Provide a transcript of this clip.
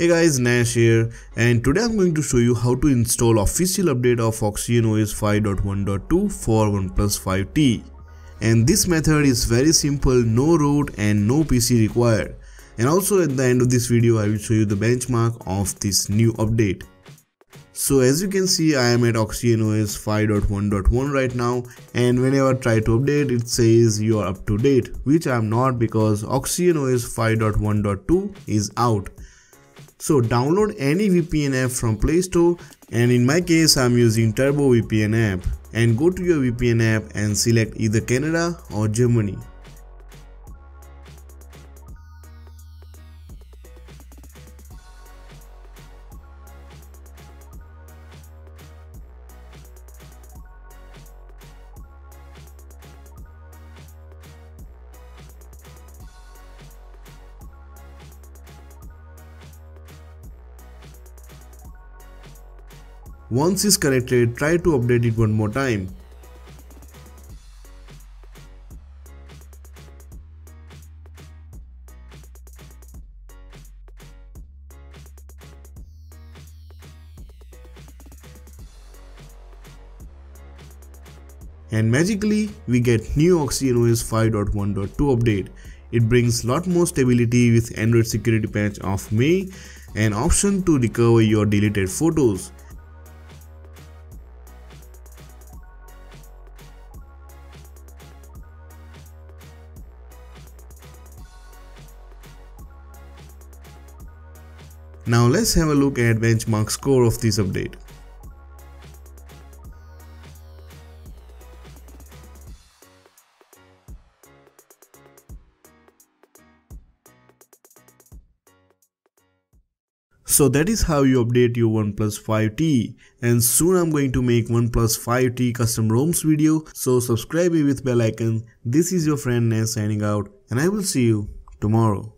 Hey guys, Nash here, and today I'm going to show you how to install official update of OxygenOS 5.1.2 for OnePlus 5T. And this method is very simple, no root and no PC required. And also at the end of this video I will show you the benchmark of this new update. So as you can see, I am at OxygenOS 5.1.1 right now, and whenever I try to update it says you are up to date, which I am not because OxygenOS 5.1.2 is out. So download any VPN app from Play Store, and in my case I am using Turbo VPN app, and go to your VPN app and select either Canada or Germany. Once it's connected, try to update it one more time. And magically, we get new OxygenOS 5.1.2 update. It brings lot more stability with Android security patch of May and option to recover your deleted photos. Now let's have a look at benchmark score of this update. So that is how you update your OnePlus 5T, and soon I'm going to make OnePlus 5T custom ROMs video, so subscribe me with bell icon. This is your friend Nash signing out, and I will see you tomorrow.